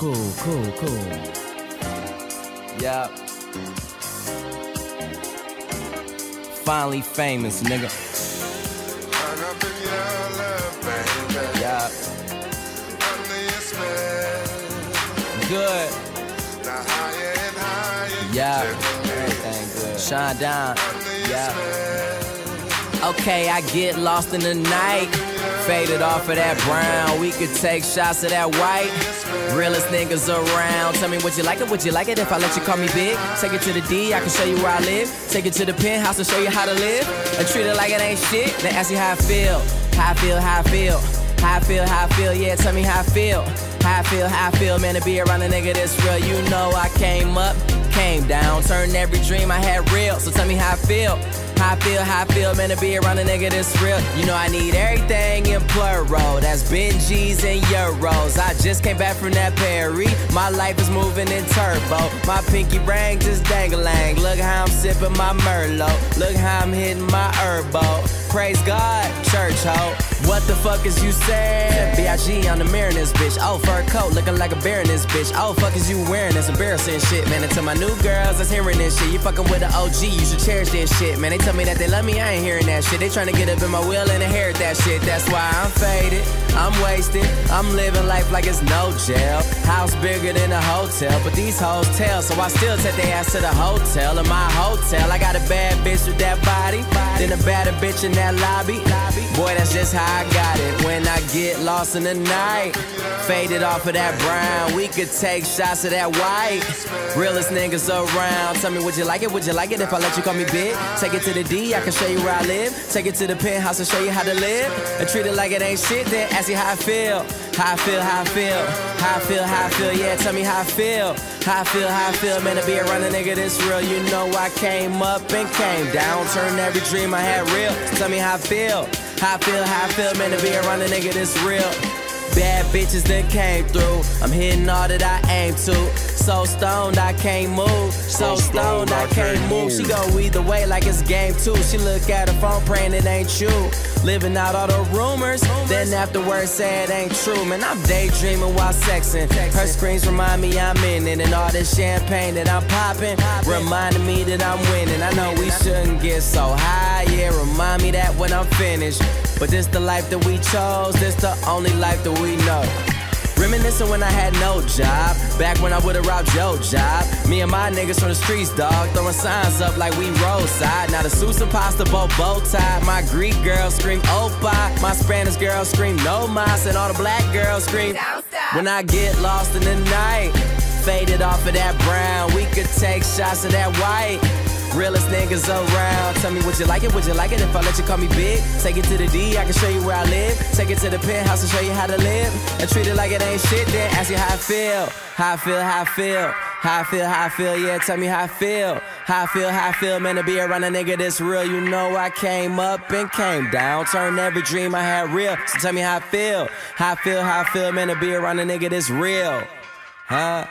cool. Yeah. Finally famous, nigga. Yeah. Good. Yeah. Everything good. Shine down. Yeah. Okay, I get lost in the night. Faded off of that brown, we could take shots of that white. Realest niggas around. Tell me, would you like it? Would you like it if I let you call me big? Take it to the D, I can show you where I live. Take it to the penthouse and show you how to live. And treat it like it ain't shit. Then ask you how I feel. How I feel, how I feel. How I feel, how I feel. Yeah, tell me how I feel. How I feel, how I feel. Man, to be around a nigga that's real. You know I came up, came down. Turned every dream I had real. So tell me how I feel. How I feel, how I feel, man, to be around a nigga that's real. You know I need everything in plural. That's Benjis and euros. I just came back from that Perry. My life is moving in turbo. My pinky ring just dangling. Look how I'm sipping my Merlot. Look how I'm hitting my herbo. Praise God, church ho. What the fuck is you saying? B.I.G. on the mirror in this bitch. Oh, fur coat, looking like a bear in this bitch. Oh, fuck is you wearing? That's embarrassing shit, man. And to my new girls that's hearing this shit. You fucking with an OG, you should cherish this shit, man. They tell me that they love me, I ain't hearing that shit. They trying to get up in my wheel and inherit that shit. That's why I'm faded, I'm wasted. I'm living life like it's no jail. House bigger than a hotel, but these hoes tell. So I still take their ass to the hotel, in my hotel. I got a bad bitch with that body, then a badder bitch in that lobby. Boy, that's just how I got it. When I get lost in the night, faded off of that brown, we could take shots of that white. Realest niggas around. Tell me, would you like it? Would you like it if I let you call me big? Take it to the D, I can show you where I live. Take it to the penthouse and show you how to live. And treat it like it ain't shit, then ask you how I feel. How I feel, how I feel. How I feel, how I feel. Yeah, tell me how I feel. How I feel, how I feel. Man, to be around a nigga that's real. You know I came up and came down. Turned every dream I had real. So tell me how I feel. How I feel, how I feel, man, to be around a nigga that's real. Bad bitches that came through. I'm hitting all that I aim to. So stoned I can't move. So stoned I can't move. She go either way like it's game two. She look at her phone praying it ain't you. Living out all the rumors. Then afterwards say it ain't true. Man, I'm daydreaming while sexing. Her screams remind me I'm in it. And all this champagne that I'm popping reminding me that I'm winning. I know we shouldn't get so high. Yeah, remind me that when I'm finished. But this the life that we chose, this the only life that we know. Reminiscing when I had no job, back when I would've robbed your job. Me and my niggas from the streets, dog, throwing signs up like we roadside. Now the Sousa pasta bow tie, my Greek girl scream opa, my Spanish girl scream no mas, and all the black girls scream outside. When I get lost in the night, faded off of that brown, we could take shots of that white. Realest niggas around. Tell me, would you like it? Would you like it if I let you call me big? Take it to the D, I can show you where I live. Take it to the penthouse and show you how to live. And treat it like it ain't shit, then ask you how I feel. How I feel, how I feel. How I feel, how I feel. Yeah, tell me how I feel. How I feel, how I feel. Man, to be around a nigga that's real. You know I came up and came down. Turned every dream I had real. So tell me how I feel. How I feel, how I feel. Man, to be around a nigga that's real. Huh?